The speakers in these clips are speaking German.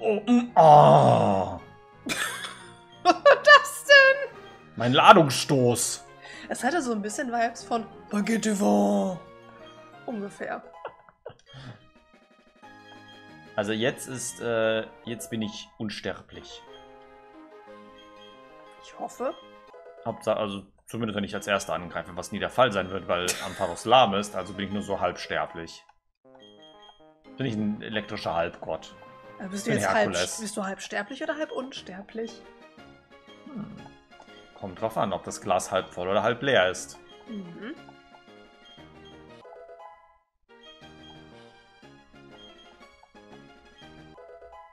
Oh, oh. Was das denn? Mein Ladungsstoß. Es hatte so ein bisschen Vibes von Baguette Vent. Ungefähr. Also jetzt ist, jetzt bin ich unsterblich. Ich hoffe. Hauptsache, also zumindest wenn ich als Erster angreife, was nie der Fall sein wird, weil Ampharos lahm ist, also bin ich nur so halbsterblich. Bin ich ein elektrischer Halbgott. Bist du jetzt halb sterblich oder halb unsterblich? Hm. Kommt drauf an, ob das Glas halb voll oder halb leer ist. Mhm.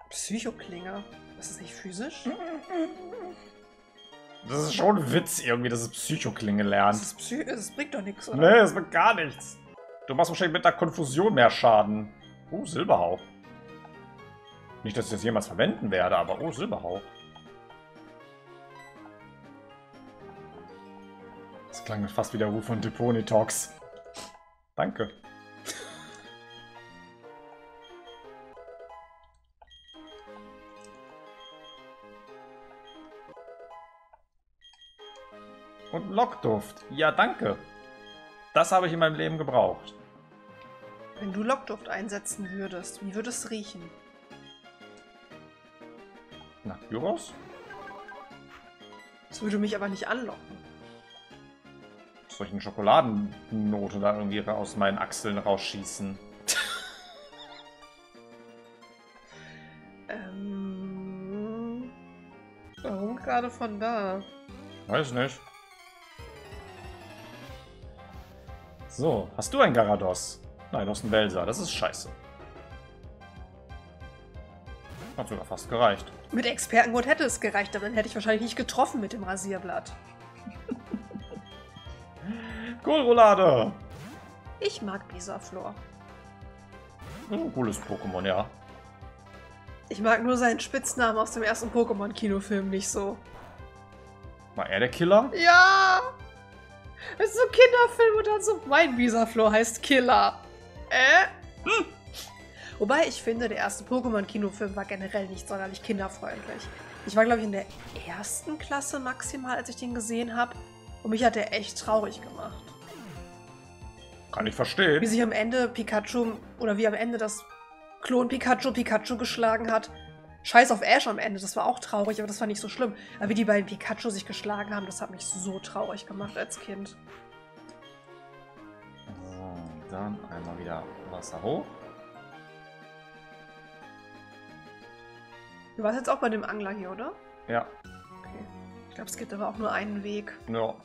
Psychoklinge. Ist das nicht physisch? Das ist schon ein Witz irgendwie, dass es Psychoklinge lernt. Es bringt doch nichts, oder? Nee, es bringt gar nichts. Du machst wahrscheinlich mit der Konfusion mehr Schaden. Oh, Silberhauch. Nicht, dass ich das jemals verwenden werde, aber oh, Silberhauch. Das klang fast wie der Ruf von Deponitox. Danke. Und Lockduft. Ja, danke. Das habe ich in meinem Leben gebraucht. Wenn du Lockduft einsetzen würdest, wie würde es riechen? Nach Gyros? Das würde mich aber nicht anlocken. Solche Schokoladennote da irgendwie aus meinen Achseln rausschießen. Warum gerade von da? Weiß nicht. So, hast du ein Garados? Nein, du hast einen Welser. Das ist scheiße. Hat sogar fast gereicht. Mit Expertengurt hätte es gereicht, aber dann hätte ich wahrscheinlich nicht getroffen mit dem Rasierblatt. Kohlroulade! Ich mag Bisaflor. Ein cooles Pokémon, ja. Ich mag nur seinen Spitznamen aus dem ersten Pokémon-Kinofilm nicht so. War er der Killer? Ja! Das ist so ein Kinderfilm und dann so, mein Bisaflor heißt Killer. Wobei ich finde, der erste Pokémon-Kinofilm war generell nicht sonderlich kinderfreundlich. Ich war, glaube ich, in der ersten Klasse maximal, als ich den gesehen habe. Und mich hat der echt traurig gemacht. Kann ich verstehen. Wie sich am Ende Pikachu, oder wie am Ende das Klon Pikachu Pikachu geschlagen hat. Scheiß auf Ash am Ende, das war auch traurig, aber das war nicht so schlimm. Aber wie die beiden Pikachu sich geschlagen haben, das hat mich so traurig gemacht als Kind. So, dann einmal wieder Wasser hoch. Du warst jetzt auch bei dem Angler hier, oder? Ja. Okay. Ich glaube, es gibt aber auch nur einen Weg. Ja.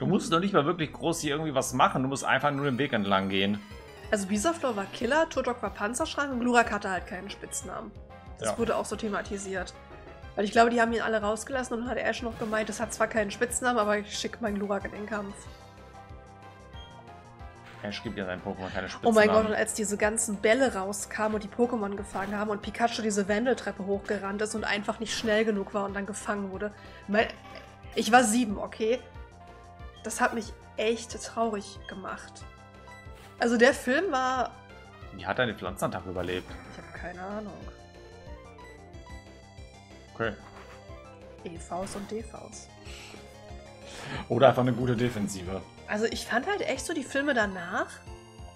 Du musst doch nicht mal wirklich groß hier irgendwie was machen. Du musst einfach nur den Weg entlang gehen. Also Bisaflor war Killer, Turtok war Panzerschrank und Glurak hatte halt keinen Spitznamen. Das wurde auch so thematisiert. Weil ich glaube, die haben ihn alle rausgelassen und hat Ash noch gemeint, das hat zwar keinen Spitznamen, aber ich schicke meinen Glurak in den Kampf. Ash gibt ja seinen Pokémon keine Spitznamen. Oh mein Gott, und als diese ganzen Bälle rauskamen und die Pokémon gefangen haben und Pikachu diese Wendeltreppe hochgerannt ist und einfach nicht schnell genug war und dann gefangen wurde. Ich war 7, okay? Das hat mich echt traurig gemacht. Also der Film war... Wie hat deine Pflanze am Tag überlebt? Ich habe keine Ahnung. Okay. EVs und DVs. Oder einfach eine gute Defensive. Also ich fand halt echt so, die Filme danach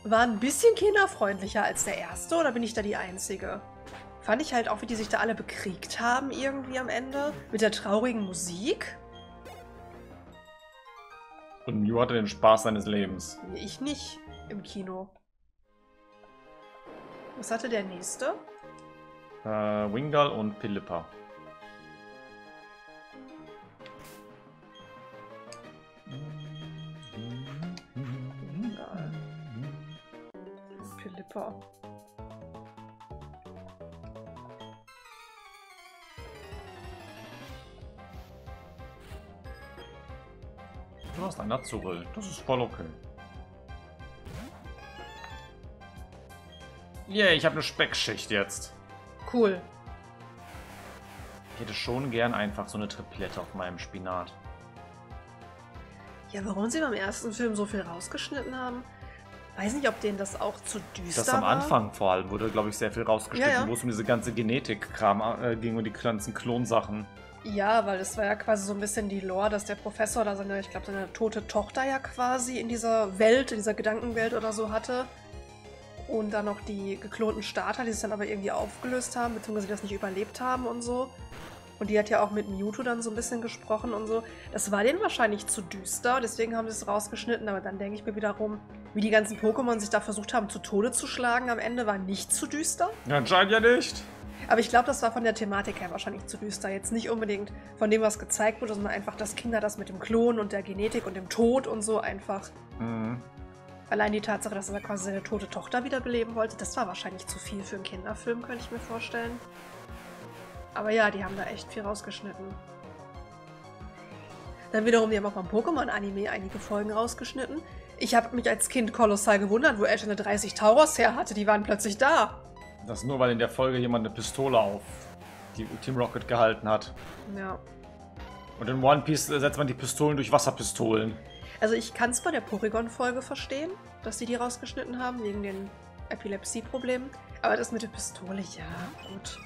waren ein bisschen kinderfreundlicher als der erste, oder bin ich da die Einzige? Fand ich halt auch, wie die sich da alle bekriegt haben irgendwie am Ende. Mit der traurigen Musik. Und Mew hatte den Spaß seines Lebens. Ich nicht im Kino. Was hatte der nächste? Wingull und Pilippa. Pilippa. Du hast einen Azuril, das ist voll okay. Yeah, ich habe eine Speckschicht jetzt. Cool. Ich hätte schon gern einfach so eine Triplette auf meinem Spinat. Ja, warum sie beim ersten Film so viel rausgeschnitten haben? Weiß nicht, ob denen das auch zu düster war. Das am Anfang vor allem wurde, glaube ich, sehr viel rausgeschnitten, ja, ja, wo es um diese ganze Genetik-Kram ging und die ganzen Klonsachen. Ja, weil es war ja quasi so ein bisschen die Lore, dass der Professor da seine, ich glaube, seine tote Tochter ja quasi in dieser Welt, in dieser Gedankenwelt oder so hatte. Und dann noch die geklonten Starter, die es dann aber irgendwie aufgelöst haben, beziehungsweise das nicht überlebt haben und so. Und die hat ja auch mit Mewtwo dann so ein bisschen gesprochen und so. Das war denen wahrscheinlich zu düster, deswegen haben sie es rausgeschnitten. Aber dann denke ich mir wiederum, wie die ganzen Pokémon sich da versucht haben, zu Tode zu schlagen, am Ende war nicht zu düster. Anscheinend ja nicht. Aber ich glaube, das war von der Thematik her wahrscheinlich zu düster. Jetzt nicht unbedingt von dem, was gezeigt wurde, sondern einfach, dass Kinder das mit dem Klon und der Genetik und dem Tod und so einfach... Mhm. Allein die Tatsache, dass er quasi seine tote Tochter wiederbeleben wollte, das war wahrscheinlich zu viel für einen Kinderfilm, könnte ich mir vorstellen. Aber ja, die haben da echt viel rausgeschnitten. Dann wiederum, die haben auch beim Pokémon-Anime einige Folgen rausgeschnitten. Ich habe mich als Kind kolossal gewundert, wo Ash eine 30 Tauros her hatte, die waren plötzlich da. Das nur, weil in der Folge jemand eine Pistole auf die Team Rocket gehalten hat. Ja. Und in One Piece setzt man die Pistolen durch Wasserpistolen. Also ich kann es bei der Porygon-Folge verstehen, dass sie die rausgeschnitten haben, wegen den Epilepsie-Problemen. Aber das mit der Pistole, ja, gut.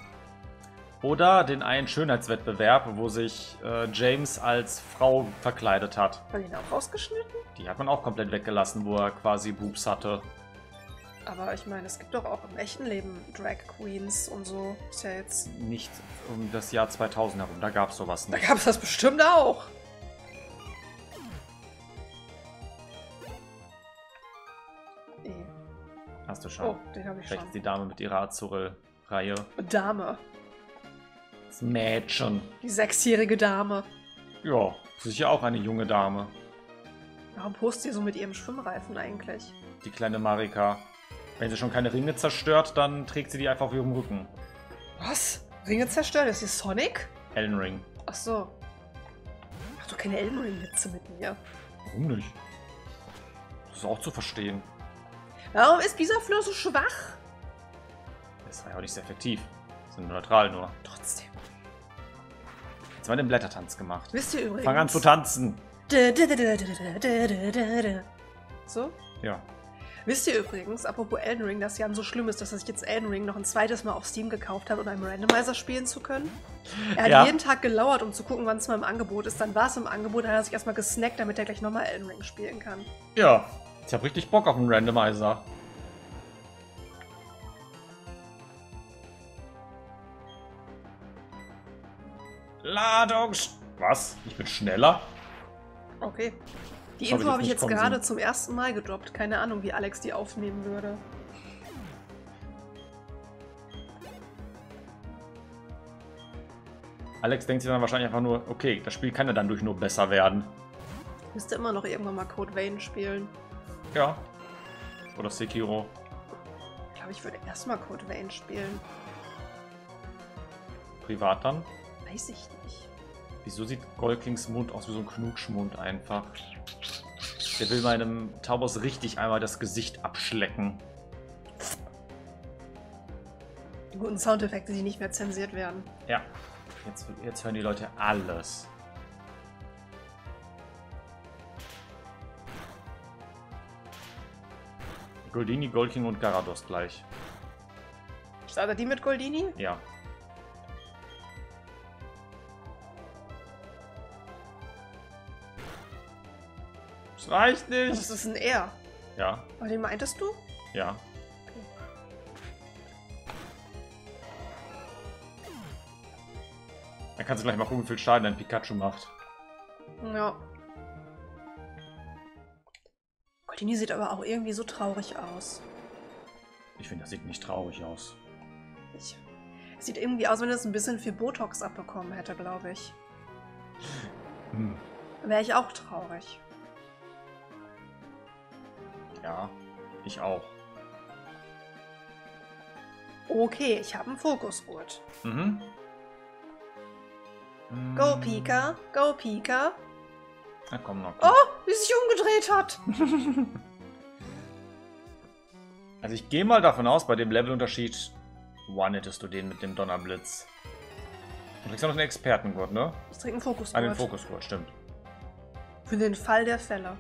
Oder den einen Schönheitswettbewerb, wo sich James als Frau verkleidet hat. Hat man den auch rausgeschnitten? Die hat man auch komplett weggelassen, wo er quasi Boobs hatte. Aber ich meine, es gibt doch auch im echten Leben Drag Queens und so. Ist ja jetzt... Nicht um das Jahr 2000 herum, da gab es sowas nicht. Da gab es das bestimmt auch. Hast du schon. Oh, den habe ich schon. Vielleicht die Dame mit ihrer Azurel-Reihe. Dame. Das Mädchen. Die 6-jährige Dame. Ja, sicher auch eine junge Dame. Warum postet sie so mit ihrem Schwimmreifen eigentlich? Die kleine Marika. Wenn sie schon keine Ringe zerstört, dann trägt sie die einfach auf ihrem Rücken. Was? Ringe zerstört? Ist sie Sonic? Elden Ring. Ach so. Mach doch keine Elden Ring-Witze mit mir. Warum nicht? Das ist auch zu verstehen. Warum ist Bisaflor so schwach? Das war ja auch nicht sehr effektiv. Sind neutral nur. Trotzdem. Jetzt haben wir den Blättertanz gemacht. Wisst ihr übrigens? Fang an zu tanzen. So? Ja. Wisst ihr übrigens, apropos Elden Ring, dass Jan so schlimm ist, dass ich jetzt Elden Ring noch ein zweites Mal auf Steam gekauft habe, um einen Randomizer spielen zu können? Er hat jeden Tag gelauert, um zu gucken, wann es mal im Angebot ist. Dann war es im Angebot, dann hat er sich erstmal gesnackt, damit er gleich nochmal Elden Ring spielen kann. Ja. Ich hab richtig Bock auf einen Randomizer. Ladung! Was? Ich bin schneller? Okay. Die Info habe ich jetzt gerade zum ersten Mal gedroppt. Keine Ahnung, wie Alex die aufnehmen würde. Alex denkt sich dann wahrscheinlich einfach nur, okay, das Spiel kann ja dann durch nur besser werden. Ich müsste immer noch irgendwann mal Code Vein spielen. Ja. Oder Sekiro. Ich glaube, ich würde erstmal Code Vein spielen. Privat dann? Weiß ich nicht. Wieso sieht Goldklings Mund aus wie so ein Knutschmund einfach? Der will meinem Tauros richtig einmal das Gesicht abschlecken. Die guten Soundeffekte, die nicht mehr zensiert werden. Ja. Jetzt hören die Leute alles. Goldini, Goldking und Garados gleich. Startet die mit Goldini? Ja. Das reicht nicht. Das ist ein R. Ja. Aber den meintest du? Ja. Okay. Dann kannst du gleich mal gucken, wie viel Schaden ein Pikachu macht. Ja. Goldini sieht aber auch irgendwie so traurig aus. Ich finde, das sieht nicht traurig aus. Es sieht irgendwie aus, wenn es ein bisschen viel Botox abbekommen hätte, glaube ich. Hm. Wäre ich auch traurig. Ja, ich auch. Okay, ich habe einen Fokusgurt. Mhm. Go, Pika. Go, Pika. Na komm, noch. Oh, wie sie sich umgedreht hat. Also ich gehe mal davon aus, bei dem Levelunterschied one-hittest du den mit dem Donnerblitz. Du kriegst ja noch einen Expertengurt, ne? Ich trinke einen Fokusgurt. Einen Fokusgurt, stimmt. Für den Fall der Fälle.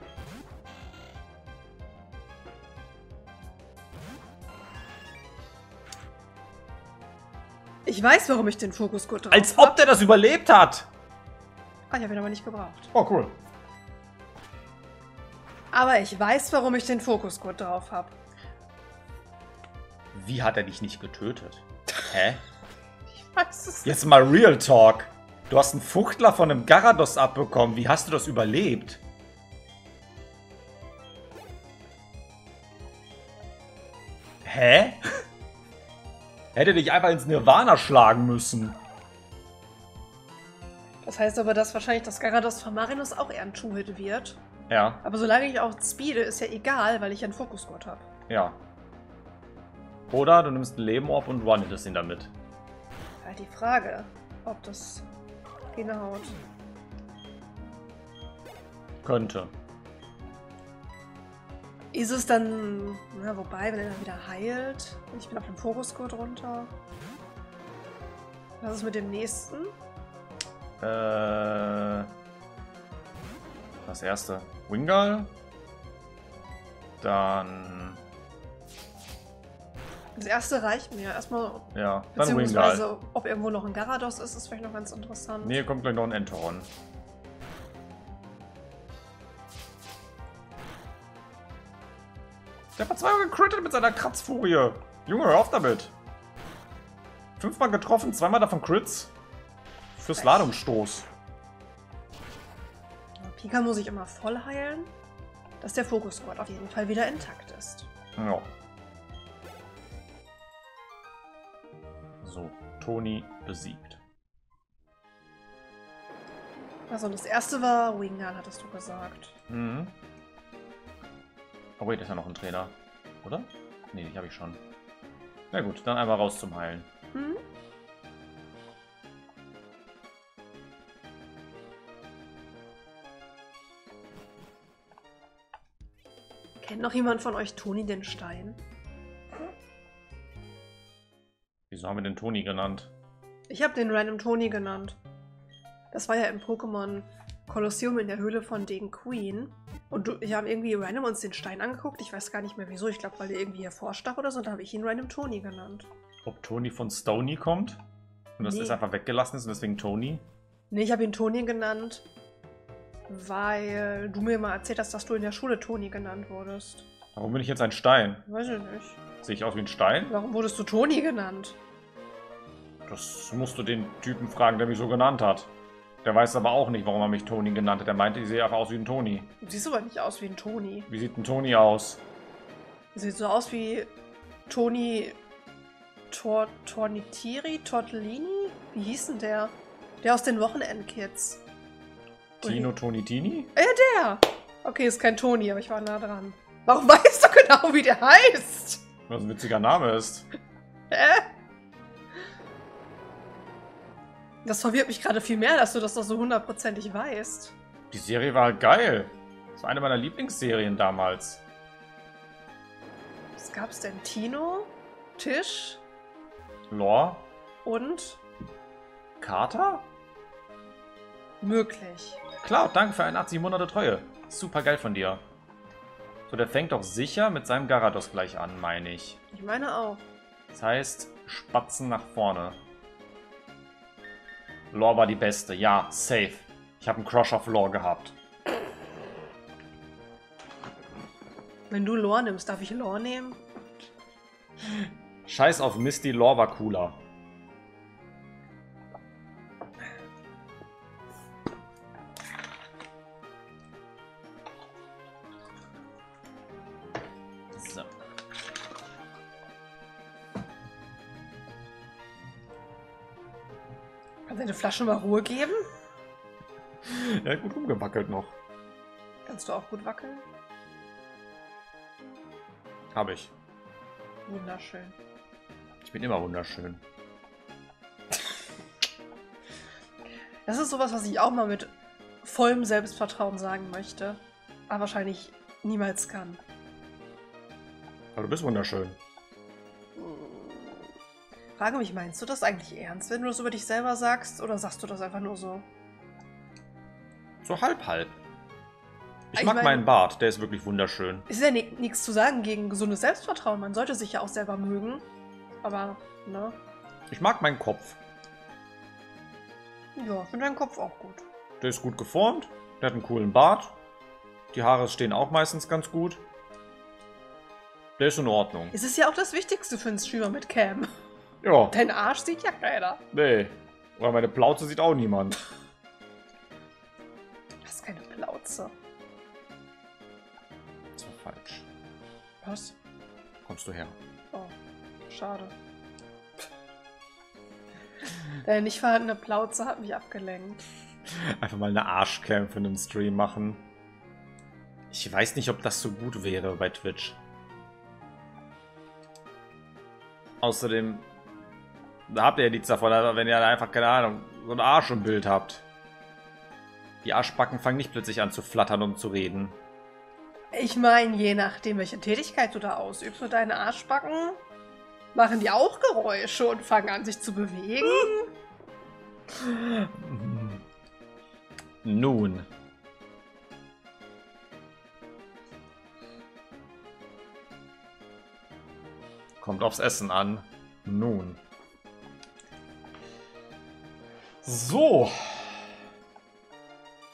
Ich weiß, warum ich den Fokusgurt drauf Als ob hab. Der das überlebt hat! Ah, ich habe ihn aber nicht gebraucht. Oh, cool. Aber ich weiß, warum ich den Fokusgurt drauf habe. Wie hat er dich nicht getötet? Hä? Ich weiß es nicht. Jetzt mal Real Talk. Du hast einen Fuchtler von einem Garados abbekommen. Wie hast du das überlebt? Hä? Hätte dich einfach ins Nirvana schlagen müssen. Das heißt aber, dass wahrscheinlich das Garados von Marinus auch eher ein Two-Hit wird. Ja. Aber solange ich auch speede, ist ja egal, weil ich einen Fokusgurt habe. Ja. Oder du nimmst ein Leben ab und runnetest ihn damit. Halt die Frage, ob das hinhaut. Könnte. Ist es dann... Na, wobei, wenn er dann wieder heilt... Und ich bin auf dem Fokusgurt runter. Was ist mit dem nächsten? Das erste. Wingull. Dann... Das erste reicht mir. Erstmal. Ja, dann Wingull. Ob irgendwo noch ein Garados ist, ist vielleicht noch ganz interessant. Nee, kommt gleich noch ein Enteron. Der hat zweimal gecrittet mit seiner Kratzfurie. Junge, hör auf damit. 5-mal getroffen, 2-mal davon Crits. Fürs Ladungsstoß. Pika muss ich immer voll heilen, dass der Fokusgurt auf jeden Fall wieder intakt ist. Ja. So, Toni besiegt. Also das erste war Wingull, hattest du gesagt. Mhm. Oh wait, ist ja noch ein Trainer, oder? Nee, die habe ich schon. Na gut, dann einmal raus zum Heilen. Mhm. Kennt noch jemand von euch Toni den Stein? Wieso haben wir den Toni genannt? Ich habe den random Toni genannt. Das war ja im Pokémon Kolosseum in der Höhle von den Queen. Und wir haben irgendwie random uns den Stein angeguckt. Ich weiß gar nicht mehr wieso. Ich glaube, weil der irgendwie hervorstach oder so. Und da habe ich ihn random Toni genannt. Ob Toni von Stony kommt? Und das ist einfach weggelassen ist und deswegen Toni? Nee, ich habe ihn Toni genannt, weil du mir mal erzählt hast, dass du in der Schule Toni genannt wurdest. Warum bin ich jetzt ein Stein? Weiß ich nicht. Sehe ich aus wie ein Stein? Warum wurdest du Toni genannt? Das musst du den Typen fragen, der mich so genannt hat. Der weiß aber auch nicht, warum er mich Toni genannt hat. Er meinte, ich sehe einfach aus wie ein Toni. Du siehst aber nicht aus wie ein Toni. Wie sieht ein Toni aus? Sieht so aus wie Toni... Tornitiri? Tortellini? Wie hieß denn der? Der aus den Wochenendkids. Tino Tonitini? Ja, der! Okay, ist kein Toni, aber ich war nah dran. Warum weißt du genau, wie der heißt? Was ein witziger Name ist. Hä? Das verwirrt mich gerade viel mehr, dass du das doch so hundertprozentig weißt. Die Serie war halt geil. Das war eine meiner Lieblingsserien damals. Was gab's denn? Tino? Tisch? Lore? Und? Kater? Möglich. Klar, danke für 81 Monate Treue. Super geil von dir. So, der fängt doch sicher mit seinem Garados gleich an, meine ich. Ich meine auch. Das heißt, Spatzen nach vorne. Lore war die beste. Ja, safe. Ich habe einen Crush auf Lore gehabt. Wenn du Lore nimmst, darf ich Lore nehmen? Scheiß auf Misty, Lore war cooler. Eine Flasche mal Ruhe geben? Er hat gut rumgewackelt noch. Kannst du auch gut wackeln? Habe ich. Wunderschön. Ich bin immer wunderschön. Das ist sowas, was ich auch mal mit vollem Selbstvertrauen sagen möchte, aber wahrscheinlich niemals kann. Aber du bist wunderschön. Frage mich, meinst du das eigentlich ernst, wenn du das über dich selber sagst, oder sagst du das einfach nur so? So halb-halb. Ich mag meinen Bart, der ist wirklich wunderschön. Ist ja nichts zu sagen gegen gesundes Selbstvertrauen, man sollte sich ja auch selber mögen, aber, ne? Ich mag meinen Kopf. Ja, ich finde deinen Kopf auch gut. Der ist gut geformt, der hat einen coolen Bart. Die Haare stehen auch meistens ganz gut. Der ist in Ordnung. Es ist ja auch das Wichtigste für einen Streamer mit Cam. Ja. Dein Arsch sieht ja keiner. Nee. Oder meine Plauze sieht auch niemand. Du hast keine Plauze. Das war falsch. Was? Kommst du her? Oh, schade. Deine nicht vorhandene Plauze hat mich abgelenkt. Einfach mal eine Arschcam für einen Stream machen. Ich weiß nicht, ob das so gut wäre bei Twitch. Außerdem, da habt ihr ja nichts davon, also wenn ihr einfach, keine Ahnung, so einen Arsch im Bild habt. Die Arschbacken fangen nicht plötzlich an zu flattern, um zu reden. Ich meine, je nachdem, welche Tätigkeit du da ausübst, und deine Arschbacken machen die auch Geräusche und fangen an, sich zu bewegen. Nun. Kommt aufs Essen an. Nun. So.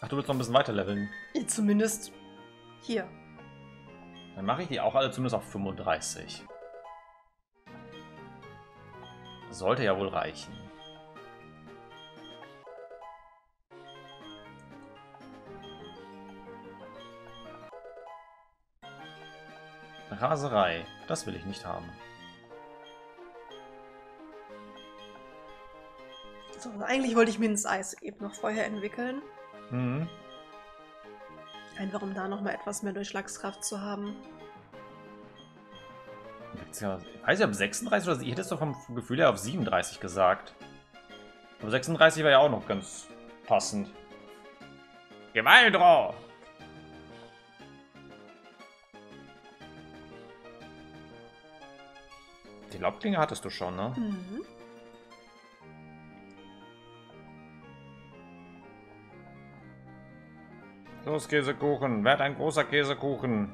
Ach, du willst noch ein bisschen weiter leveln. Zumindest hier. Dann mache ich die auch alle zumindest auf 35. Sollte ja wohl reichen. Raserei. Das will ich nicht haben. So, eigentlich wollte ich mir ins Eis eben noch vorher entwickeln. Mhm. Einfach um da nochmal etwas mehr Durchschlagskraft zu haben. Ich weiß ja, ob 36 oder ich hätte es doch vom Gefühl her auf 37 gesagt. Aber 36 wäre ja auch noch ganz passend. Gewaltro! Die Laubklinge hattest du schon, ne? Mhm. Los, Käsekuchen. Werd ein großer Käsekuchen.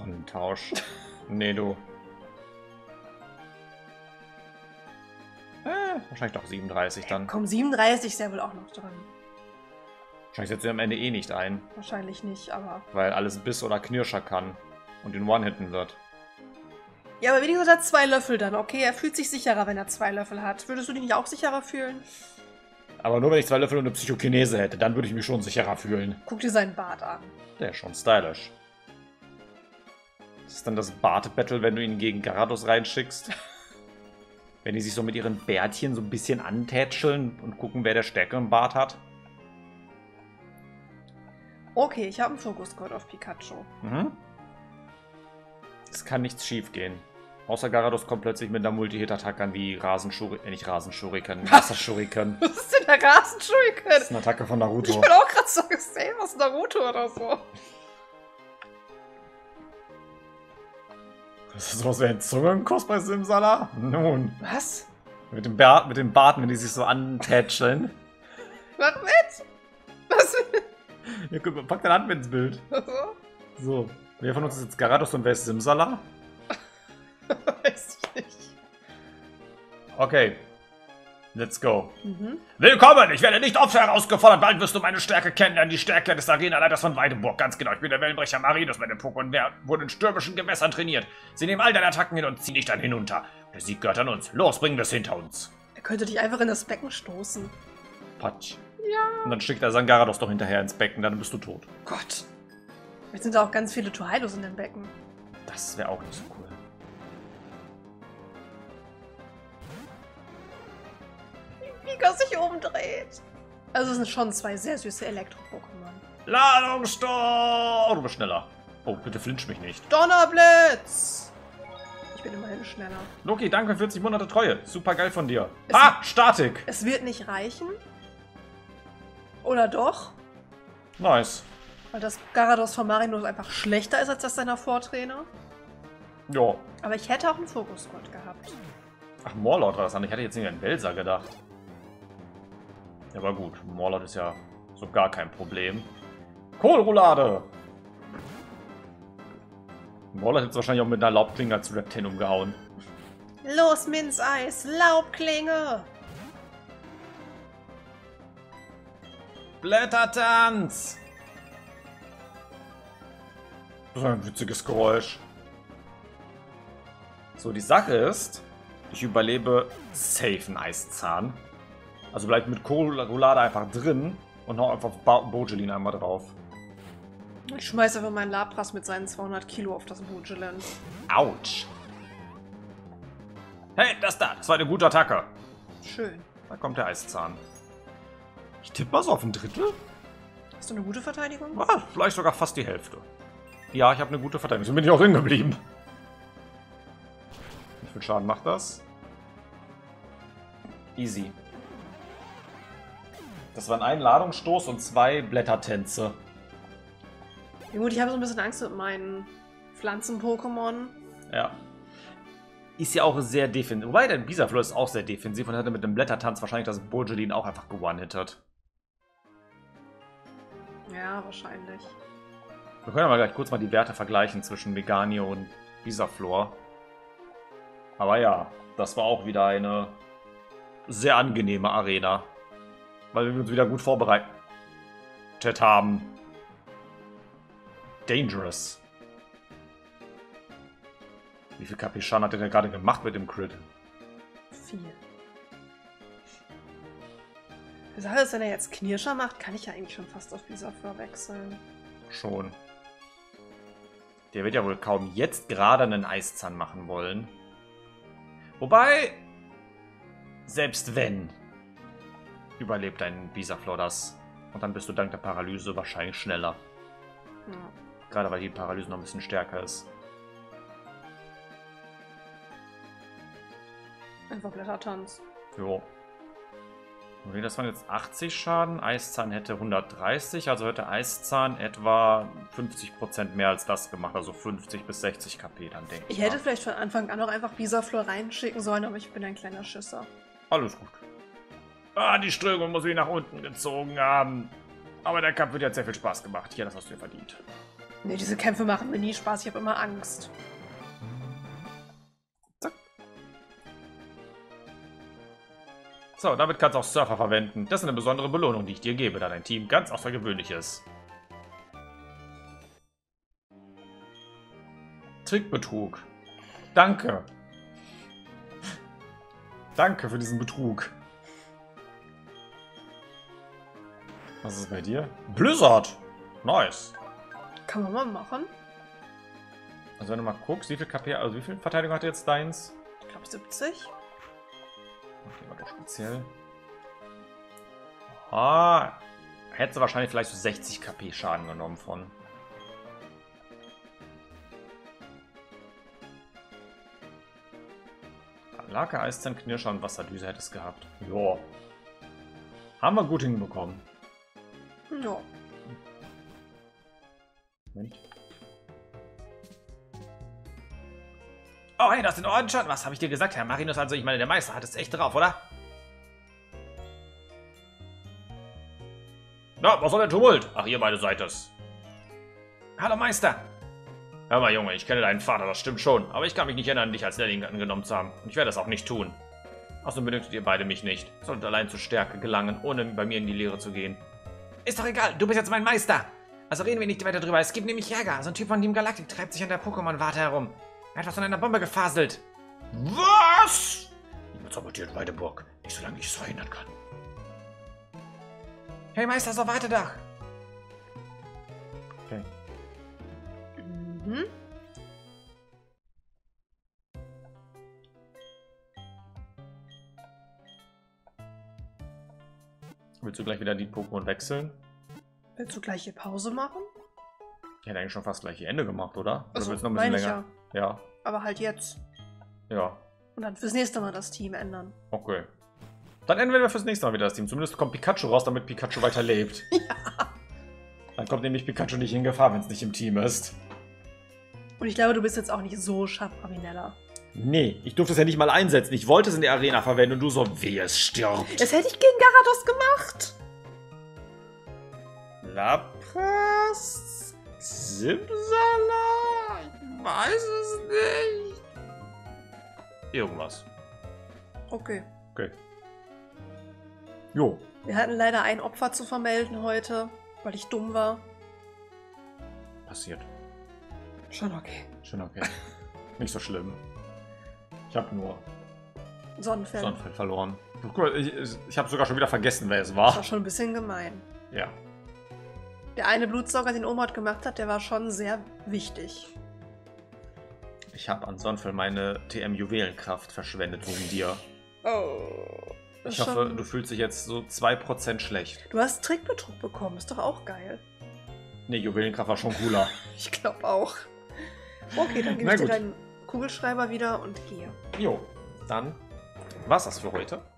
Rundtausch. Nee, du. Wahrscheinlich doch 37 dann. Komm, 37 ist ja wohl auch noch dran. Wahrscheinlich setzt sie am Ende eh nicht ein. Wahrscheinlich nicht, aber... Weil alles Biss oder Knirscher kann. Und den One-Hitten wird. Ja, aber wenigstens hat er 2 Löffel dann, okay? Er fühlt sich sicherer, wenn er 2 Löffel hat. Würdest du dich nicht auch sicherer fühlen? Aber nur wenn ich 2 Löffel und eine Psychokinese hätte, dann würde ich mich schon sicherer fühlen. Guck dir seinen Bart an. Der ist schon stylisch. Das ist dann das Bart-Battle, wenn du ihn gegen Garados reinschickst. Wenn die sich so mit ihren Bärtchen so ein bisschen antätscheln und gucken, wer der Stärke im Bart hat. Okay, ich habe einen Fokusgurt auf Pikachu. Mhm. Es kann nichts schief gehen. Außer Garados kommt plötzlich mit einer Multi-Hit-Attacke an wie Rasenschuriken. Nicht Rasenschuriken, Wasserschuriken. Was ist denn der Rasenschuriken? Das ist eine Attacke von Naruto. Ich bin auch gerade so gesehen, was Naruto oder so. Das ist sowas wie ein Zungenkuss bei Simsala? Nun. Was? Mit dem Bart, wenn die sich so antätscheln. Was mit? Was mit? Ja, pack deine Hand mit ins Bild. So. Wer von uns ist jetzt Garados und wer ist Simsala? Weiß ich nicht. Okay. Let's go. Mhm. Willkommen! Ich werde nicht oft herausgefordert. Bald wirst du meine Stärke kennenlernen. Die Stärke des Arenaleiters von Weidenburg. Ganz genau. Ich bin der Wellenbrecher Marinus. Meine Pokémon wurden in stürmischen Gewässern trainiert. Sie nehmen all deine Attacken hin und ziehen dich dann hinunter. Der Sieg gehört an uns. Los, bringen wir es hinter uns. Er könnte dich einfach in das Becken stoßen. Patsch. Ja. Und dann schickt er seinen Garados doch hinterher ins Becken. Dann bist du tot. Gott. Jetzt sind da auch ganz viele Torheilos in dem Becken. Das wäre auch nicht so cool. Pikachu sich umdreht. Also es sind schon 2 sehr süße Elektro-Pokémon. Ladungssturm! Oh, du bist schneller. Oh, bitte flinch mich nicht. Donnerblitz! Ich bin immerhin schneller. Loki, danke für 40 Monate Treue. Super geil von dir. Ah, Statik! Es wird nicht reichen. Oder doch? Nice. Weil das Garados von Marinus einfach schlechter ist als das seiner Vortrainer. Ja. Aber ich hätte auch einen Fokusgurt gehabt. Ach, Morlord war das an. Ich hatte jetzt nicht an Welser gedacht. Ja, aber gut, Morlord ist ja so gar kein Problem. Kohlroulade! Morlord hätte es wahrscheinlich auch mit einer Laubklinge als Reptin umgehauen. Los, Minzeis! Laubklinge! Blättertanz! Das ist ein witziges Geräusch. So, die Sache ist, ich überlebe safe einen Eiszahn. Also bleibt mit Kohlroulade einfach drin und hau einfach Bojelin einmal drauf. Ich schmeiß einfach meinen Lapras mit seinen 200 Kilo auf das Bojelin. Autsch! Hey, das war eine gute Attacke. Schön. Da kommt der Eiszahn. Ich tippe mal so auf ein Drittel. Hast du eine gute Verteidigung? Ah, vielleicht sogar fast die Hälfte. Ja, ich habe eine gute Verteidigung. So bin ich auch drin geblieben. Wie viel Schaden macht das? Easy. Das waren ein Ladungsstoß und zwei Blättertänze. Ja gut, ich habe so ein bisschen Angst mit meinen Pflanzen-Pokémon. Ja. Ist ja auch sehr defensiv. Wobei, der Bisaflor ist auch sehr defensiv und hätte mit dem Blättertanz wahrscheinlich das Bojelin auch einfach geone-hittet. Ja, wahrscheinlich. Wir können aber gleich kurz mal die Werte vergleichen zwischen Meganio und Bisaflor. Aber ja, das war auch wieder eine sehr angenehme Arena. Weil wir uns wieder gut vorbereitet haben. Dangerous. Wie viel KP Schaden hat der denn gerade gemacht mit dem Crit? 4. Die Sache ist, wenn er jetzt Knirscher macht, kann ich ja eigentlich schon fast auf Bisaflor wechseln. Schon. Der wird ja wohl kaum jetzt gerade einen Eiszahn machen wollen. Wobei, selbst wenn, überlebt ein Bisaflor das. Und dann bist du dank der Paralyse wahrscheinlich schneller. Ja. Gerade weil die Paralyse noch ein bisschen stärker ist. Einfach Blättertanz. Jo. Okay, das waren jetzt 80 Schaden. Eiszahn hätte 130, also hätte Eiszahn etwa 50% mehr als das gemacht. Also 50 bis 60 KP dann, denke ich. Ich hätte vielleicht von Anfang an auch einfach Bisaflor reinschicken sollen, aber ich bin ein kleiner Schisser. Alles gut. Ah, die Strömung muss mich nach unten gezogen haben. Aber der Kampf wird jetzt sehr viel Spaß gemacht. Hier, das hast du dir verdient. Nee, diese Kämpfe machen mir nie Spaß. Ich habe immer Angst. So, damit kannst du auch Surfer verwenden. Das ist eine besondere Belohnung, die ich dir gebe, da dein Team ganz außergewöhnlich ist. Trickbetrug. Danke. Danke für diesen Betrug. Was ist bei dir? Blizzard. Nice. Kann man mal machen. Also wenn du mal guckst, wie viel KP, also wie viel Verteidigung hat jetzt deins? Ich glaube 70. Okay, war doch speziell. Ah, hätte wahrscheinlich vielleicht so 60 KP Schaden genommen von. Lake, Eiszahn, Knirscher und Wasserdüse hätte es gehabt. Jo. Haben wir gut hinbekommen. Jo. Moment. Oh, hey, das sind Orden schon. Was habe ich dir gesagt, Herr Marinus? Also, ich meine, der Meister hat es echt drauf, oder? Na, was soll der Tumult? Ach, ihr beide seid es. Hallo, Meister. Hör mal, Junge, ich kenne deinen Vater, das stimmt schon. Aber ich kann mich nicht erinnern, dich als Lehrling angenommen zu haben. Und ich werde das auch nicht tun. Außerdem benötigt ihr beide mich nicht. Solltet allein zur Stärke gelangen, ohne bei mir in die Lehre zu gehen. Ist doch egal, du bist jetzt mein Meister. Also reden wir nicht weiter drüber. Es gibt nämlich Ärger. So ein Typ von Team Galactic treibt sich an der Pokémon-Warte herum. Er hat was von einer Bombe gefaselt. Was? Niemand sabotiert meine Burg. Nicht solange ich es verhindern kann. Hey Meister, so warte doch. Okay. Mhm. Willst du gleich wieder die Pokémon wechseln? Willst du gleich hier Pause machen? Ich hätte eigentlich schon fast gleich hier Ende gemacht, oder? Oder willst du noch ein bisschen länger? Ja. Aber halt jetzt. Ja. Und dann fürs nächste Mal das Team ändern. Okay. Dann ändern wir fürs nächste Mal wieder das Team. Zumindest kommt Pikachu raus, damit Pikachu weiterlebt. Ja. Dann kommt nämlich Pikachu nicht in Gefahr, wenn es nicht im Team ist. Und ich glaube, du bist jetzt auch nicht so scharf, Raminella. Nee, ich durfte es ja nicht mal einsetzen. Ich wollte es in der Arena verwenden und du so, wehe, es stirbt. Das hätte ich gegen Garados gemacht. Lapras? Simsala? Weiß es nicht. irgendwas. Okay. Okay. Jo. Wir hatten leider ein Opfer zu vermelden heute, weil ich dumm war. Passiert. Schon okay. Schon okay. Nicht so schlimm. Ich habe nur Sonnenfeld verloren. Ich habe sogar schon wieder vergessen, wer es war. Das war schon ein bisschen gemein. Ja. Der eine Blutsauger, den Omod gemacht hat, der war schon sehr wichtig. Ich habe an Sonnenfell meine TM-Juwelenkraft verschwendet wegen dir. Oh. Ich hoffe, du fühlst dich jetzt so 2% schlecht. Du hast Trickbetrug bekommen, ist doch auch geil. Nee, Juwelenkraft war schon cooler. Ich glaube auch. Okay, dann gebe ich dir deinen Kugelschreiber wieder und gehe. Jo, dann war's das für heute.